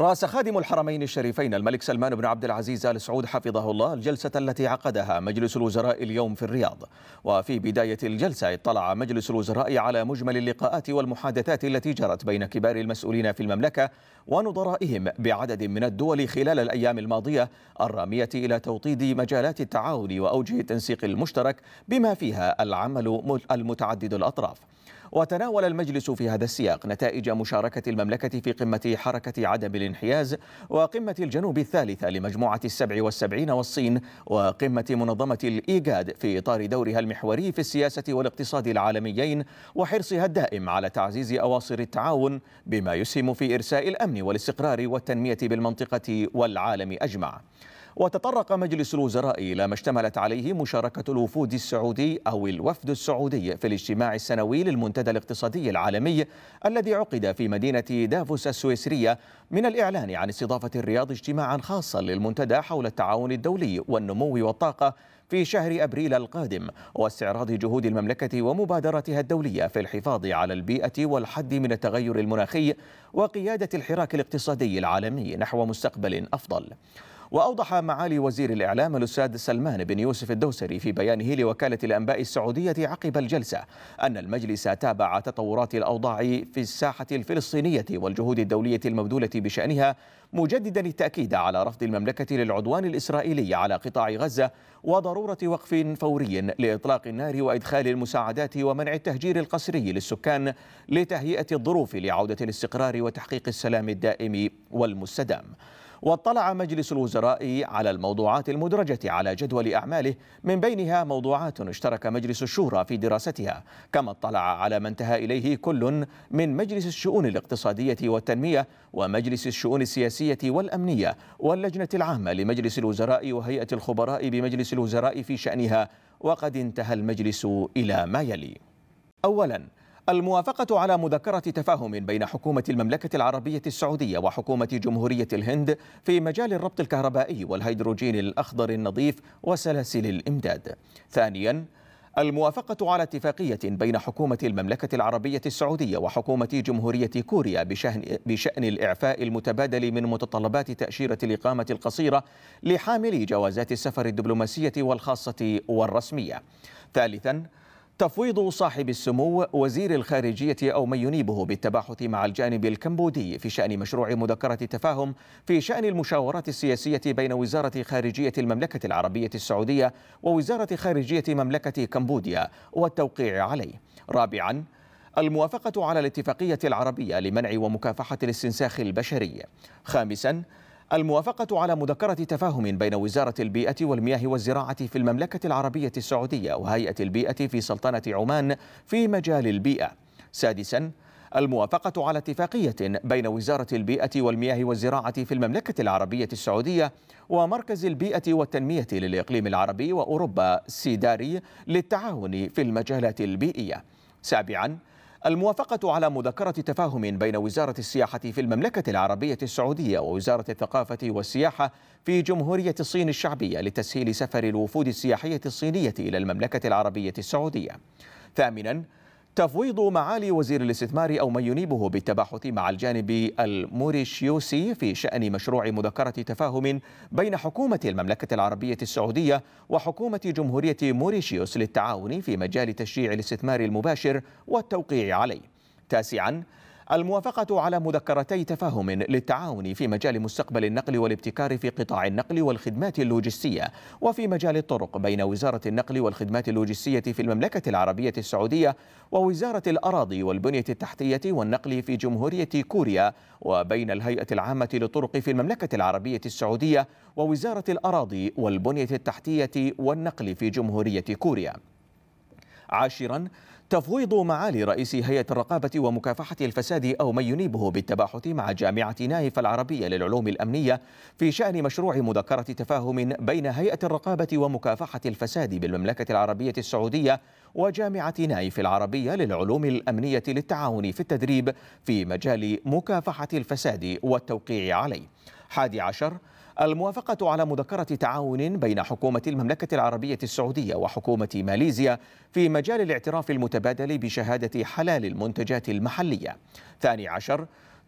رأس خادم الحرمين الشريفين الملك سلمان بن عبد العزيز آل سعود حفظه الله الجلسة التي عقدها مجلس الوزراء اليوم في الرياض. وفي بداية الجلسة اطلع مجلس الوزراء على مجمل اللقاءات والمحادثات التي جرت بين كبار المسؤولين في المملكة ونظرائهم بعدد من الدول خلال الأيام الماضية الرامية إلى توطيد مجالات التعاون وأوجه التنسيق المشترك بما فيها العمل المتعدد الأطراف. وتناول المجلس في هذا السياق نتائج مشاركة المملكة في قمة حركة عدم الانحياز وقمة الجنوب الثالثة لمجموعة ال77 والصين وقمة منظمة الإيغاد في إطار دورها المحوري في السياسة والاقتصاد العالميين وحرصها الدائم على تعزيز أواصر التعاون بما يسهم في إرساء الأمن والاستقرار والتنمية بالمنطقة والعالم أجمع. وتطرق مجلس الوزراء إلى ما اشتملت عليه مشاركة الوفود السعودي أو الوفد السعودي في الاجتماع السنوي للمنتدى الاقتصادي العالمي الذي عقد في مدينة دافوس السويسرية من الإعلان عن استضافة الرياض اجتماعا خاصا للمنتدى حول التعاون الدولي والنمو والطاقة في شهر أبريل القادم واستعراض جهود المملكة ومبادرتها الدولية في الحفاظ على البيئة والحد من التغير المناخي وقيادة الحراك الاقتصادي العالمي نحو مستقبل أفضل. وأوضح معالي وزير الإعلام الأستاذ سلمان بن يوسف الدوسري في بيانه لوكالة الأنباء السعودية عقب الجلسة أن المجلس تابع تطورات الأوضاع في الساحة الفلسطينية والجهود الدولية المبذولة بشأنها، مجددا التأكيد على رفض المملكة للعدوان الإسرائيلي على قطاع غزة وضرورة وقف فوري لإطلاق النار وإدخال المساعدات ومنع التهجير القسري للسكان لتهيئة الظروف لعودة الاستقرار وتحقيق السلام الدائم والمستدام. واطلع مجلس الوزراء على الموضوعات المدرجة على جدول أعماله من بينها موضوعات اشترك مجلس الشورى في دراستها، كما اطلع على ما انتهى إليه كل من مجلس الشؤون الاقتصادية والتنمية ومجلس الشؤون السياسية والأمنية واللجنة العامة لمجلس الوزراء وهيئة الخبراء بمجلس الوزراء في شأنها. وقد انتهى المجلس إلى ما يلي: أولاً، الموافقة على مذكرة تفاهم بين حكومة المملكة العربية السعودية وحكومة جمهورية الهند في مجال الربط الكهربائي والهيدروجين الأخضر النظيف وسلاسل الإمداد. ثانياً، الموافقة على اتفاقية بين حكومة المملكة العربية السعودية وحكومة جمهورية كوريا بشأن الإعفاء المتبادل من متطلبات تأشيرة الإقامة القصيرة لحاملي جوازات السفر الدبلوماسية والخاصة والرسمية. ثالثاً، تفويض صاحب السمو وزير الخارجية أو من ينيبه بالتباحث مع الجانب الكمبودي في شأن مشروع مذكرة تفاهم في شأن المشاورات السياسية بين وزارة خارجية المملكة العربية السعودية ووزارة خارجية مملكة كمبوديا والتوقيع عليه. رابعاً، الموافقة على الاتفاقية العربية لمنع ومكافحة الاستنساخ البشري. خامساً، الموافقة على مذكرة تفاهم بين وزارة البيئة والمياه والزراعة في المملكة العربية السعودية وهيئة البيئة في سلطنة عمان في مجال البيئة. سادساً، الموافقة على اتفاقية بين وزارة البيئة والمياه والزراعة في المملكة العربية السعودية ومركز البيئة والتنمية للإقليم العربي وأوروبا سيداري للتعاون في المجالات البيئية. سابعاً، الموافقة على مذكرة تفاهم بين وزارة السياحة في المملكة العربية السعودية ووزارة الثقافة والسياحة في جمهورية الصين الشعبية لتسهيل سفر الوفود السياحية الصينية إلى المملكة العربية السعودية. ثامناً، تفويض معالي وزير الاستثمار أو من ينيبه بالتباحث مع الجانب الموريشيوسي في شأن مشروع مذكرة تفاهم بين حكومة المملكة العربية السعودية وحكومة جمهورية موريشيوس للتعاون في مجال تشجيع الاستثمار المباشر والتوقيع عليه. تاسعاً، الموافقة على مذكرتي تفاهم للتعاون في مجال مستقبل النقل والابتكار في قطاع النقل والخدمات اللوجستية وفي مجال الطرق بين وزارة النقل والخدمات اللوجستية في المملكة العربية السعودية ووزارة الأراضي والبنية التحتية والنقل في جمهورية كوريا وبين الهيئة العامة للطرق في المملكة العربية السعودية ووزارة الأراضي والبنية التحتية والنقل في جمهورية كوريا. عاشراً، تفويض معالي رئيس هيئة الرقابة ومكافحة الفساد أو من ينيبه بالتباحث مع جامعة نايف العربية للعلوم الأمنية في شأن مشروع مذكرة تفاهم بين هيئة الرقابة ومكافحة الفساد بالمملكة العربية السعودية وجامعة نايف العربية للعلوم الأمنية للتعاون في التدريب في مجال مكافحة الفساد والتوقيع عليه. 11، الموافقة على مذكرة تعاون بين حكومة المملكة العربية السعودية وحكومة ماليزيا في مجال الاعتراف المتبادل بشهادة حلال المنتجات المحلية. 12،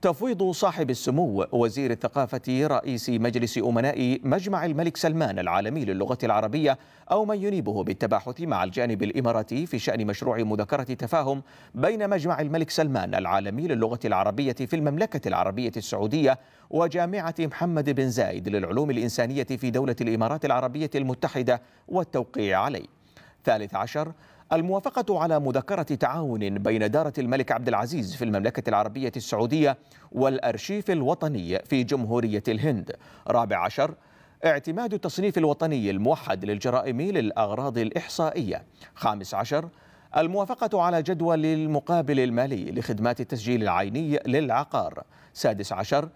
تفويض صاحب السمو وزير الثقافة رئيس مجلس أمناء مجمع الملك سلمان العالمي للغة العربية أو من ينيبه بالتباحث مع الجانب الإماراتي في شأن مشروع مذكرة تفاهم بين مجمع الملك سلمان العالمي للغة العربية في المملكة العربية السعودية وجامعة محمد بن زايد للعلوم الإنسانية في دولة الإمارات العربية المتحدة والتوقيع عليه. 13 الموافقة على مذكرة تعاون بين دارة الملك عبد العزيز في المملكة العربية السعودية والأرشيف الوطني في جمهورية الهند. 14 اعتماد التصنيف الوطني الموحد للجرائم للأغراض الإحصائية. 15 الموافقة على جدول المقابل المالي لخدمات التسجيل العيني للعقار. 16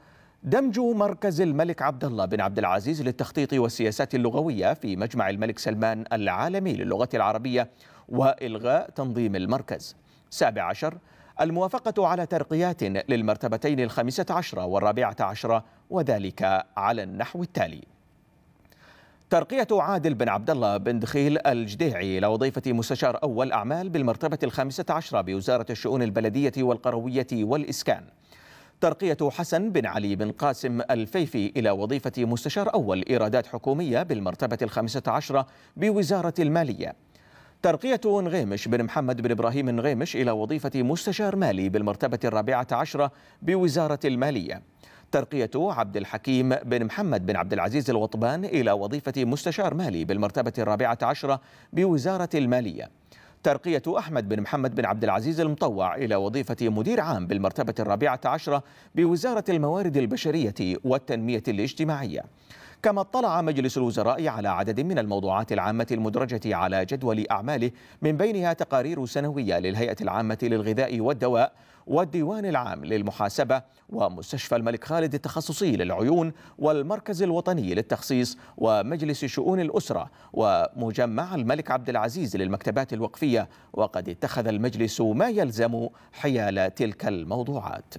دمج مركز الملك عبد الله بن عبد العزيز للتخطيط والسياسات اللغوية في مجمع الملك سلمان العالمي للغة العربية وإلغاء تنظيم المركز. 17 الموافقة على ترقيات للمرتبتين 15 و14 وذلك على النحو التالي: ترقية عادل بن عبد الله بن دخيل الجديعي إلى وظيفة مستشار أول أعمال بالمرتبة 15 بوزارة الشؤون البلدية والقروية والإسكان. ترقية حسن بن علي بن قاسم الفيفي إلى وظيفة مستشار أول إيرادات حكومية بالمرتبة 15 بوزارة المالية. ترقية غيمش بن محمد بن ابراهيم غيمش إلى وظيفة مستشار مالي بالمرتبة 14 بوزارة المالية. ترقية عبد الحكيم بن محمد بن عبد العزيز الوطبان إلى وظيفة مستشار مالي بالمرتبة 14 بوزارة المالية. ترقية أحمد بن محمد بن عبد العزيز المطوع إلى وظيفة مدير عام بالمرتبة 14 بوزارة الموارد البشرية والتنمية الاجتماعية. كما اطلع مجلس الوزراء على عدد من الموضوعات العامة المدرجة على جدول أعماله، من بينها تقارير سنوية للهيئة العامة للغذاء والدواء والديوان العام للمحاسبة ومستشفى الملك خالد التخصصي للعيون والمركز الوطني للتخصيص ومجلس شؤون الأسرة ومجمع الملك عبد العزيز للمكتبات الوقفية، وقد اتخذ المجلس ما يلزم حيال تلك الموضوعات.